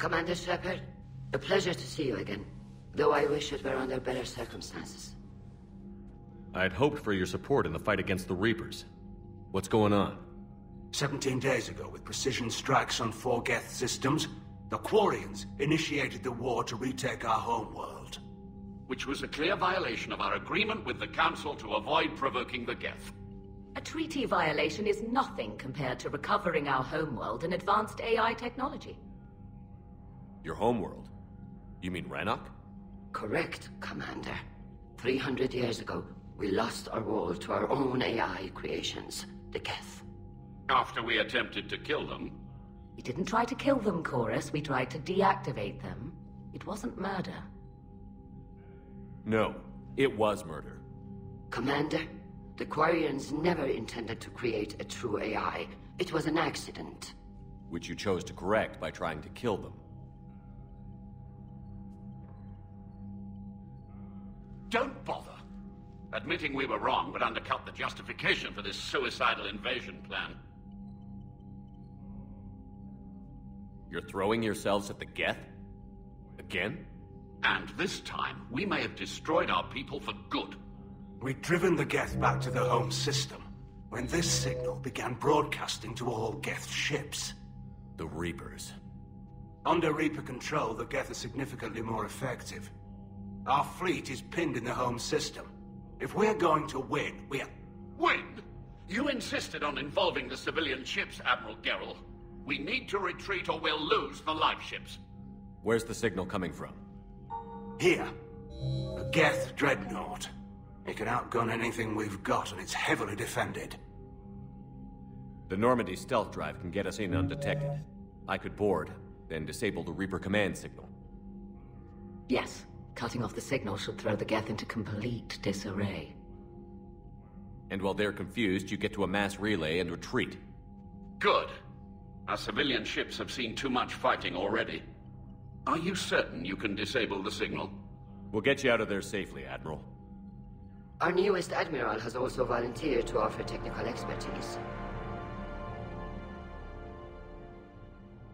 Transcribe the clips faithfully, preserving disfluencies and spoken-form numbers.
Commander Shepard, a pleasure to see you again, though I wish it were under better circumstances. I had hoped for your support in the fight against the Reapers. What's going on? Seventeen days ago, with precision strikes on four Geth systems, the Quarians initiated the war to retake our homeworld. Which was a clear violation of our agreement with the Council to avoid provoking the Geth. A treaty violation is nothing compared to recovering our homeworld and advanced A I technology. Your homeworld? You mean Rannoch? Correct, Commander. Three hundred years ago, we lost our world to our own A I creations, the Geth. After we attempted to kill them? We didn't try to kill them, Chorus. We tried to deactivate them. It wasn't murder. No, it was murder. Commander, the Quarians never intended to create a true A I. It was an accident. Which you chose to correct by trying to kill them. Don't bother. Admitting we were wrong would undercut the justification for this suicidal invasion plan. You're throwing yourselves at the Geth? Again? And this time, we may have destroyed our people for good. We'd driven the Geth back to the home system, when this signal began broadcasting to all Geth ships. The Reapers. Under Reaper control, the Geth are significantly more effective. Our fleet is pinned in the home system. If we're going to win, we're... Win? You insisted on involving the civilian ships, Admiral Gerrel. We need to retreat or we'll lose the life ships. Where's the signal coming from? Here. A Geth dreadnought. It can outgun anything we've got, and it's heavily defended. The Normandy stealth drive can get us in undetected. I could board, then disable the Reaper command signal. Yes. Cutting off the signal should throw the Geth into complete disarray. And while they're confused, you get to a mass relay and retreat. Good. Our civilian ships have seen too much fighting already. Are you certain you can disable the signal? We'll get you out of there safely, Admiral. Our newest Admiral has also volunteered to offer technical expertise.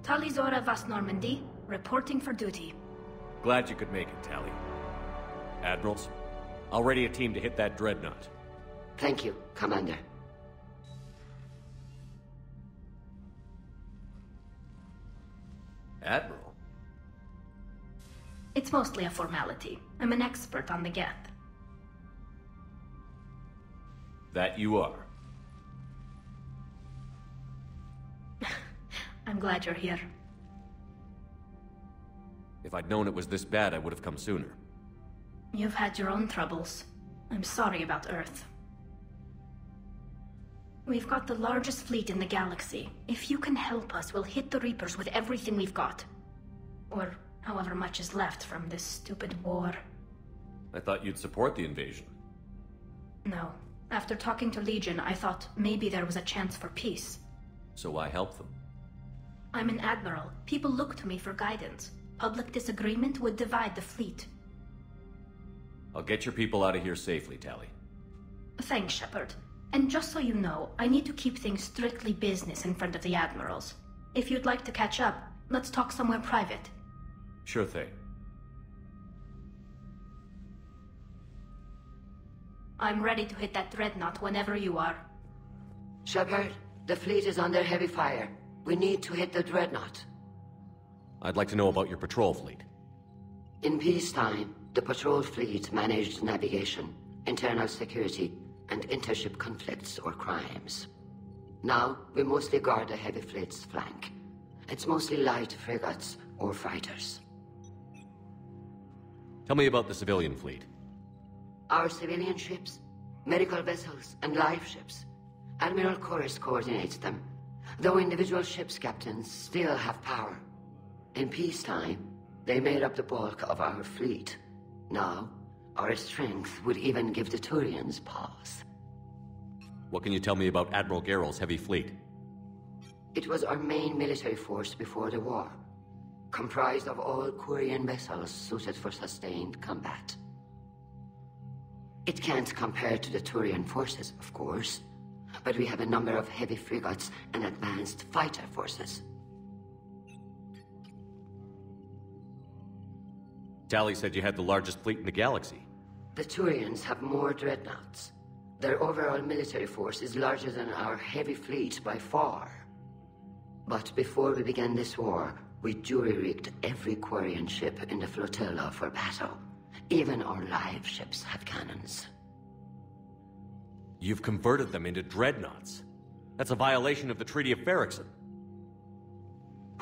Tali'Zorah vas Normandy, reporting for duty. Glad you could make it, Tali. Admirals, I'll ready a team to hit that dreadnought. Thank you, Commander. Admiral? It's mostly a formality. I'm an expert on the Geth. That you are. I'm glad you're here. If I'd known it was this bad, I would have come sooner. You've had your own troubles. I'm sorry about Earth. We've got the largest fleet in the galaxy. If you can help us, we'll hit the Reapers with everything we've got. Or however much is left from this stupid war. I thought you'd support the invasion. No. After talking to Legion, I thought maybe there was a chance for peace. So I helped them. I'm an admiral. People look to me for guidance. Public disagreement would divide the fleet. I'll get your people out of here safely, Tali. Thanks, Shepard. And just so you know, I need to keep things strictly business in front of the admirals. If you'd like to catch up, let's talk somewhere private. Sure thing. I'm ready to hit that dreadnought whenever you are. Shepard, the fleet is under heavy fire. We need to hit the dreadnought. I'd like to know about your patrol fleet. In peacetime, the patrol fleet managed navigation, internal security, and intership conflicts or crimes. Now, we mostly guard the heavy fleet's flank. It's mostly light frigates or fighters. Tell me about the civilian fleet. Our civilian ships, medical vessels, and life ships. Admiral Koris coordinates them, though individual ship's captains still have power. In peacetime, they made up the bulk of our fleet. Now, our strength would even give the Turians pause. What can you tell me about Admiral Gerrel's heavy fleet? It was our main military force before the war, comprised of all Quarian vessels suited for sustained combat. It can't compare to the Turian forces, of course, but we have a number of heavy frigates and advanced fighter forces. Tali said you had the largest fleet in the galaxy. The Turians have more dreadnoughts. Their overall military force is larger than our heavy fleet by far. But before we began this war, we jury-rigged every Quarian ship in the flotilla for battle. Even our live ships have cannons. You've converted them into dreadnoughts. That's a violation of the Treaty of Ferrixon.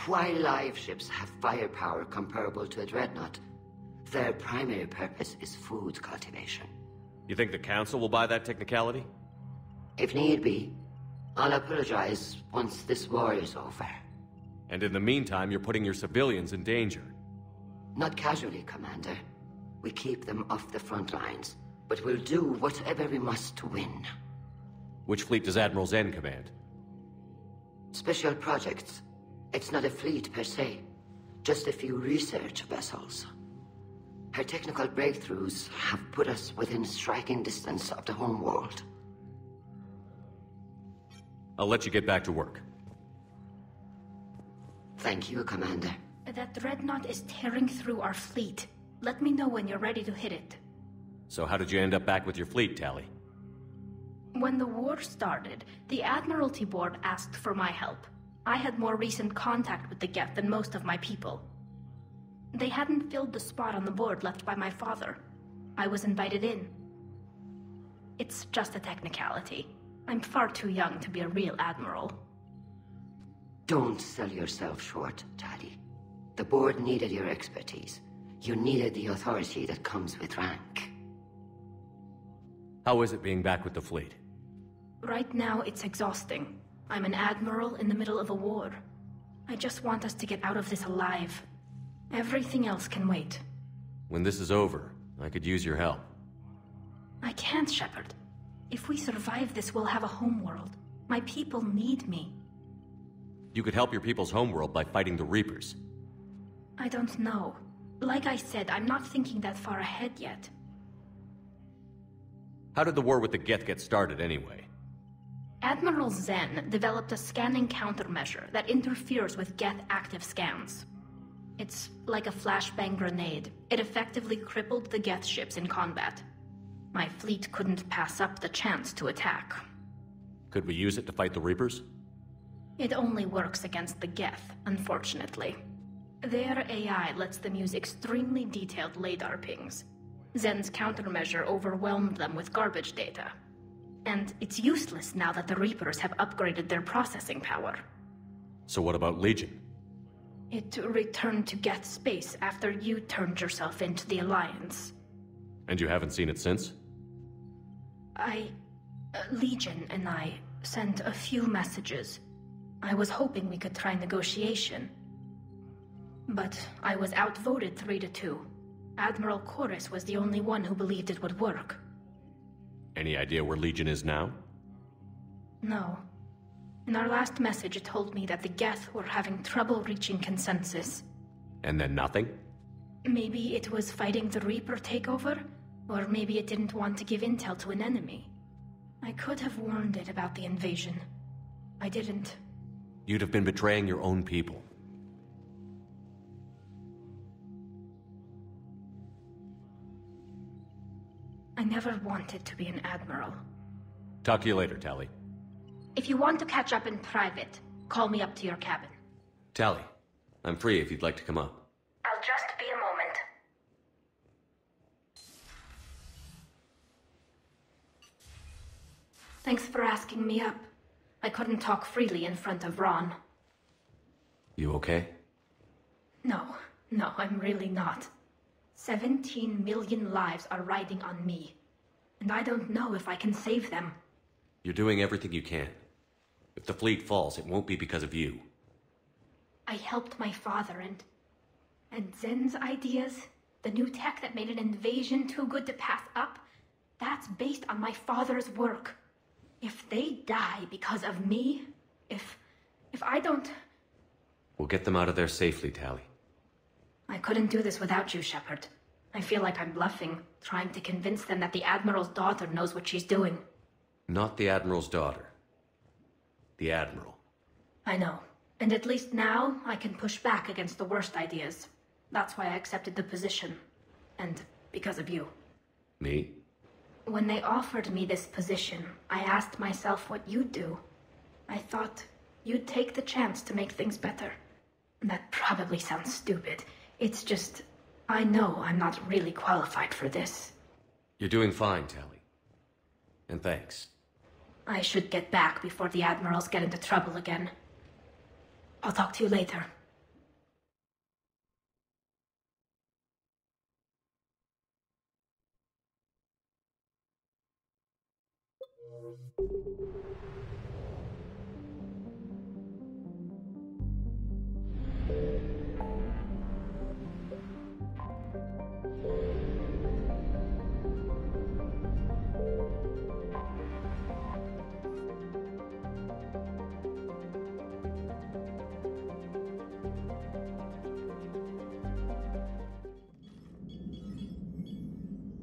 While live ships have firepower comparable to a dreadnought, their primary purpose is food cultivation. You think the Council will buy that technicality? If need be, I'll apologize once this war is over. And in the meantime, you're putting your civilians in danger. Not casually, Commander. We keep them off the front lines, but we'll do whatever we must to win. Which fleet does Admiral Zen command? Special projects. It's not a fleet per se, just a few research vessels. Her technical breakthroughs have put us within striking distance of the homeworld. I'll let you get back to work. Thank you, Commander. That dreadnought is tearing through our fleet. Let me know when you're ready to hit it. So how did you end up back with your fleet, Tali? When the war started, the Admiralty Board asked for my help. I had more recent contact with the Geth than most of my people. They hadn't filled the spot on the board left by my father. I was invited in. It's just a technicality. I'm far too young to be a real admiral. Don't sell yourself short, Tali. The board needed your expertise. You needed the authority that comes with rank. How is it being back with the fleet? Right now, it's exhausting. I'm an admiral in the middle of a war. I just want us to get out of this alive. Everything else can wait. When this is over, I could use your help. I can't, Shepard. If we survive this, we'll have a homeworld. My people need me. You could help your people's homeworld by fighting the Reapers. I don't know. Like I said, I'm not thinking that far ahead yet. How did the war with the Geth get started, anyway? Admiral Zen developed a scanning countermeasure that interferes with Geth active scans. It's like a flashbang grenade. It effectively crippled the Geth ships in combat. My fleet couldn't pass up the chance to attack. Could we use it to fight the Reapers? It only works against the Geth, unfortunately. Their A I lets them use extremely detailed LADAR pings. Zen's countermeasure overwhelmed them with garbage data. And it's useless now that the Reapers have upgraded their processing power. So what about Legion? It returned to Geth space after you turned yourself into the Alliance. And you haven't seen it since? I... Uh, Legion and I sent a few messages. I was hoping we could try negotiation. But I was outvoted three to two. Admiral Koris was the only one who believed it would work. Any idea where Legion is now? No. In our last message, it told me that the Geth were having trouble reaching consensus. And then nothing? Maybe it was fighting the Reaper takeover, or maybe it didn't want to give intel to an enemy. I could have warned it about the invasion. I didn't. You'd have been betraying your own people. I never wanted to be an admiral. Talk to you later, Tali. If you want to catch up in private, call me up to your cabin. Tali, I'm free if you'd like to come up. I'll just be a moment. Thanks for asking me up. I couldn't talk freely in front of Raan. You okay? No, no, I'm really not. Seventeen million lives are riding on me. And I don't know if I can save them. You're doing everything you can. If the fleet falls, it won't be because of you. I helped my father and... and Zen's ideas? The new tech that made an invasion too good to pass up? That's based on my father's work. If they die because of me... if... if I don't... We'll get them out of there safely, Tali. I couldn't do this without you, Shepard. I feel like I'm bluffing, trying to convince them that the Admiral's daughter knows what she's doing. Not the Admiral's daughter. The Admiral. I know. And at least now, I can push back against the worst ideas. That's why I accepted the position. and because of you. Me? When they offered me this position, I asked myself what you'd do. I thought you'd take the chance to make things better. That probably sounds stupid. It's just, I know I'm not really qualified for this. You're doing fine, Tali. And thanks. I should get back before the Admirals get into trouble again. I'll talk to you later.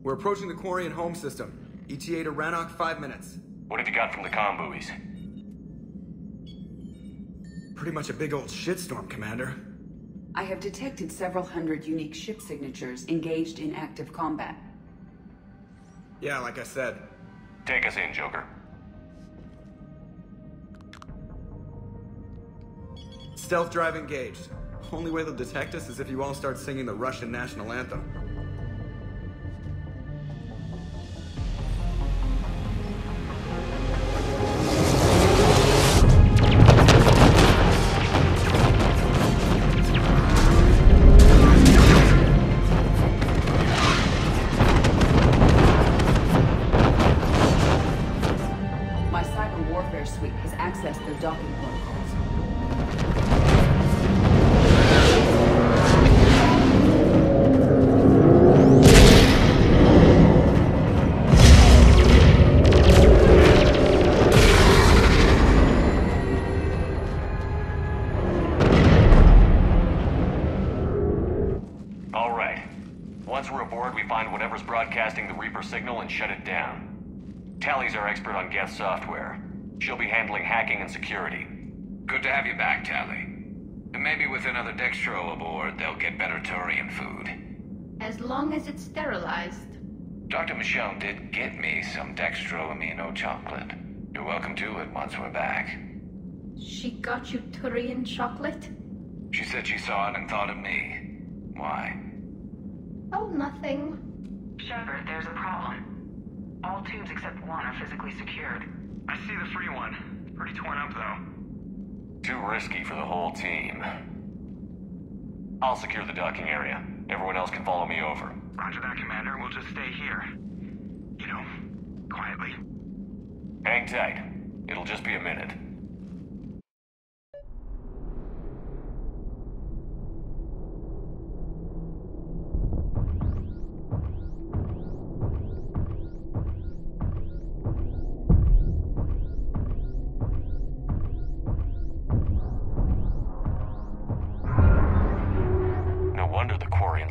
We're approaching the Quarian home system. E T A to Rannoch, five minutes. What have you got from the comm buoys? Pretty much a big old shitstorm, Commander. I have detected several hundred unique ship signatures engaged in active combat. Yeah, like I said. Take us in, Joker. Stealth drive engaged. Only way they'll detect us is if you all start singing the Russian national anthem. Shut it down. Tali's our expert on Geth software. She'll be handling hacking and security. Good to have you back, Tali. And maybe with another dextro aboard, they'll get better Turian food. As long as it's sterilized. Doctor Michelle did get me some dextro-amino chocolate. You're welcome to it once we're back. She got you Turian chocolate? She said she saw it and thought of me. Why? Oh, nothing. Shepard, there's a problem. All tubes except one are physically secured. I see the free one. Pretty torn up, though. Too risky for the whole team. I'll secure the docking area. Everyone else can follow me over. Roger that, Commander. We'll just stay here. You know, quietly. Hang tight. It'll just be a minute.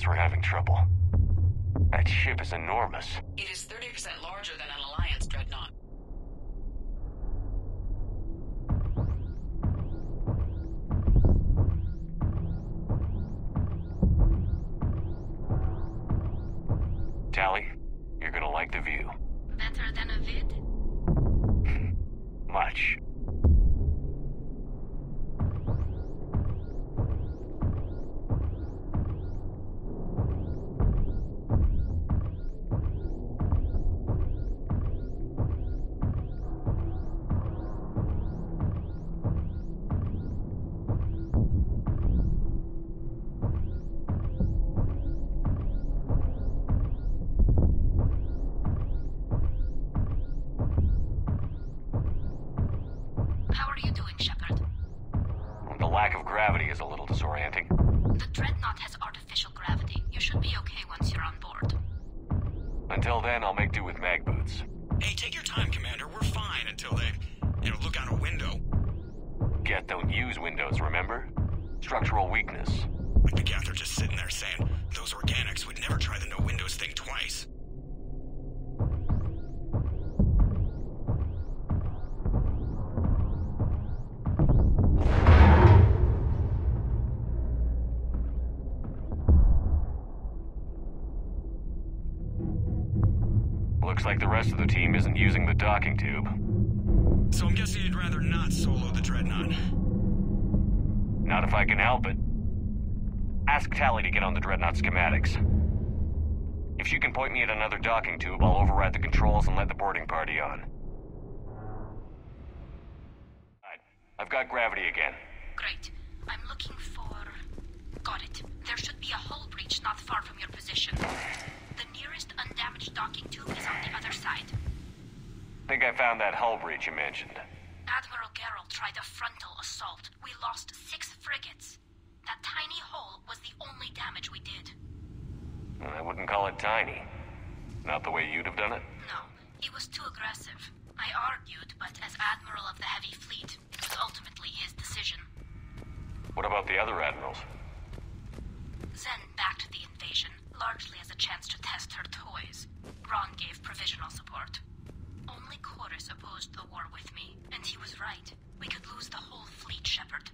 We're having trouble. That ship is enormous. It is thirty percent larger than an Alliance dreadnought. Tali, you're gonna like the view. Better than a vid? Much. like the rest of the team isn't using the docking tube. So I'm guessing you'd rather not solo the Dreadnought. Not if I can help it. Ask Tali to get on the Dreadnought schematics. If she can point me at another docking tube, I'll override the controls and let the boarding party on. I've got gravity again. Great. I'm looking for... Got it. There should be a hull breach not far from your position. The nearest undamaged docking tube is on the other side. I think I found that hull breach you mentioned. Admiral Gerrel tried a frontal assault. We lost six frigates. That tiny hole was the only damage we did. Well, I wouldn't call it tiny. Not the way you'd have done it? No. He was too aggressive. I argued, but as Admiral of the Heavy Fleet, it was ultimately his decision. What about the other admirals? Zen backed the invasion, largely as a chance to test her toys. Raan gave provisional support. Only Koris opposed the war with me, and he was right. We could lose the whole fleet, Shepard.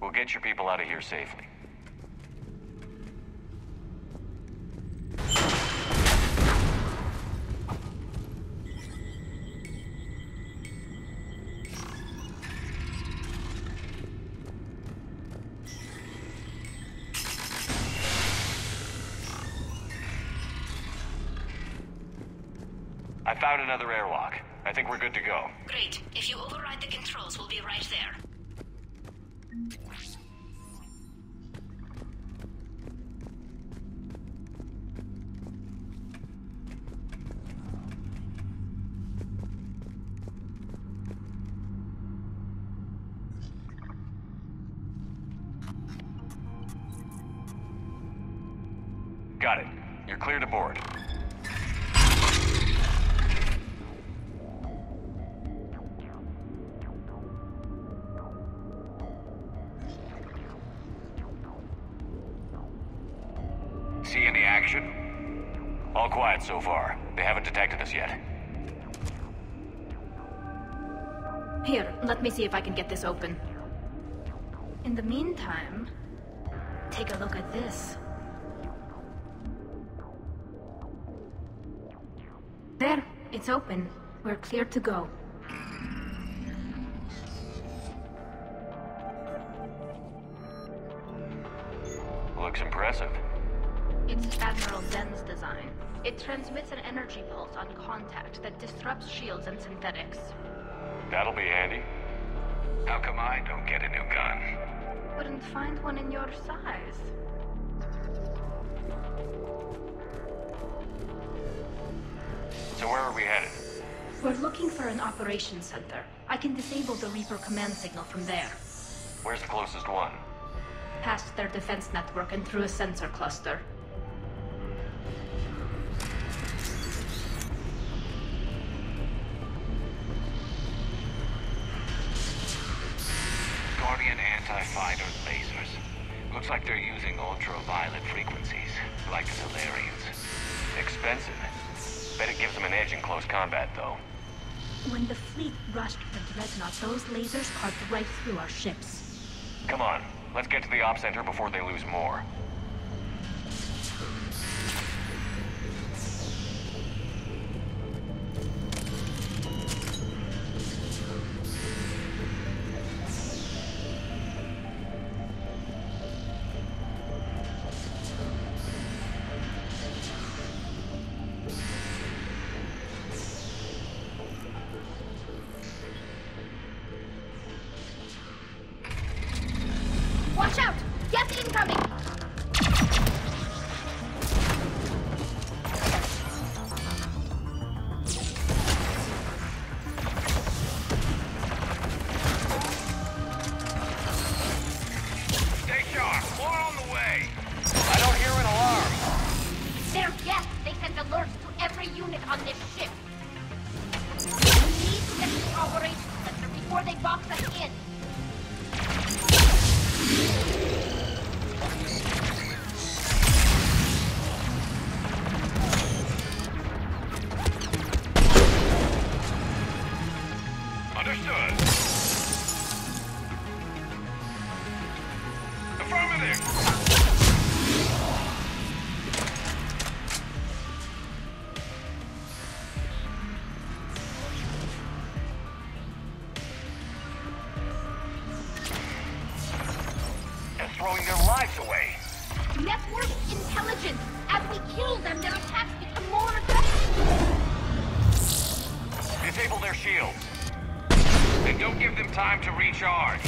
We'll get your people out of here safely. I found another airlock. I think we're good to go. Great. If you override the controls, we'll be right there. Got it. You're clear to board. See any action? All quiet so far. They haven't detected us yet. Here, let me see if I can get this open. In the meantime, take a look at this. There, it's open. We're clear to go. Looks impressive. It's Admiral Zen's design. It transmits an energy pulse on contact that disrupts shields and synthetics. That'll be handy. How come I don't get a new gun? Wouldn't find one in your size. So where are we headed? We're looking for an operations center. I can disable the Reaper command signal from there. Where's the closest one? Past their defense network and through a sensor cluster. Anti-fighter lasers. Looks like they're using ultraviolet frequencies, like the Solarians. Expensive. Bet it gives them an edge in close combat, though. When the fleet rushed the Dreadnought, those lasers carved right through our ships. Come on, let's get to the op center before they lose more. throwing their lives away. Network intelligence. As we kill them, their attacks become more effective. Disable their shields. And don't give them time to recharge.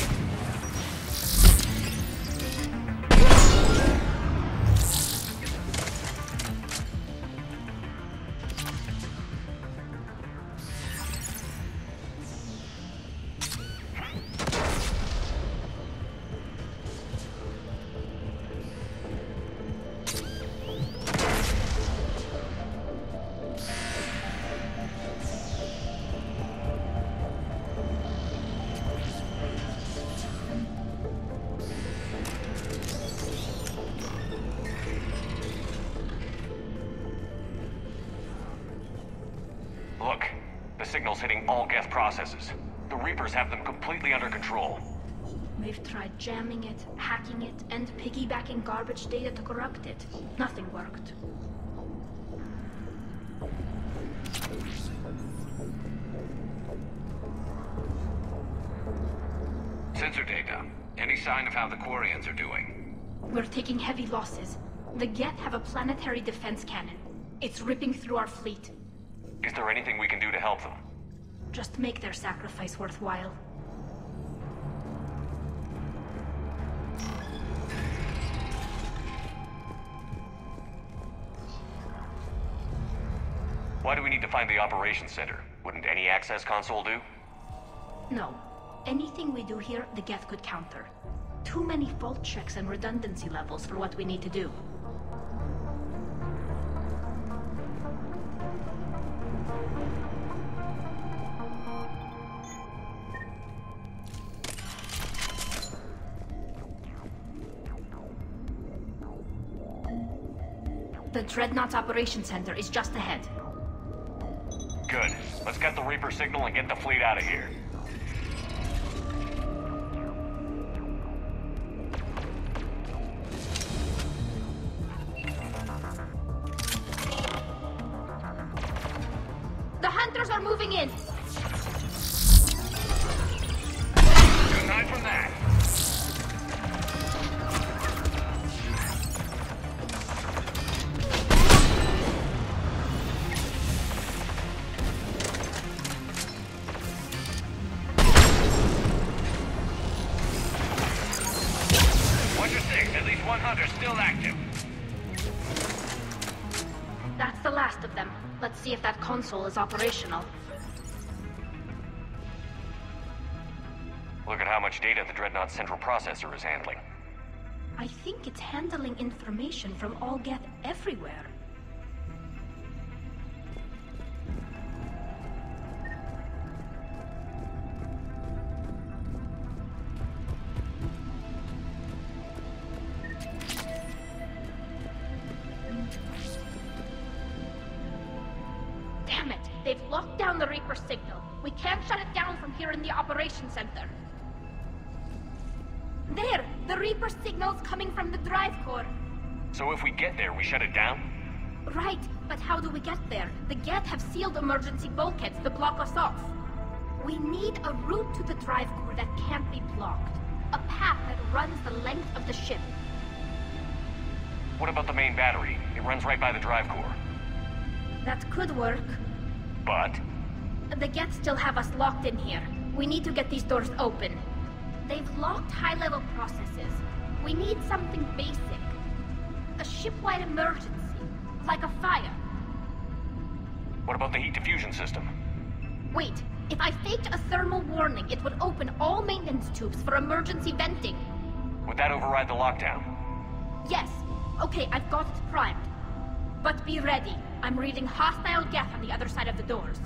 Signals hitting all Geth processes. The Reapers have them completely under control. We've tried jamming it, hacking it, and piggybacking garbage data to corrupt it. Nothing worked. Sensor data. Any sign of how the Quarians are doing? We're taking heavy losses. The Geth have a planetary defense cannon. It's ripping through our fleet. Is there anything we can do to help them? Just make their sacrifice worthwhile. Why do we need to find the operations center? Wouldn't any access console do? No. Anything we do here, the Geth could counter. Too many fault checks and redundancy levels for what we need to do. The Dreadnought's Operations Center is just ahead. Good. Let's get the Reaper signal and get the fleet out of here. The Hunters are moving in! Good night from that! See if that console is operational. Look at how much data the Dreadnought's central processor is handling. I think it's handling information from all Geth everywhere. Signal. We can't shut it down from here in the operations center. There! The Reaper signal's coming from the drive core. So if we get there, we shut it down? Right, but how do we get there? The Geth have sealed emergency bulkheads to block us off. We need a route to the drive core that can't be blocked. A path that runs the length of the ship. What about the main battery? It runs right by the drive core. That could work. But? The Geth still have us locked in here. We need to get these doors open. They've locked high-level processes. We need something basic. A ship-wide emergency, like a fire. What about the heat diffusion system? Wait, if I faked a thermal warning, it would open all maintenance tubes for emergency venting. Would that override the lockdown? Yes. Okay, I've got it primed. But be ready. I'm reading hostile Geth on the other side of the doors.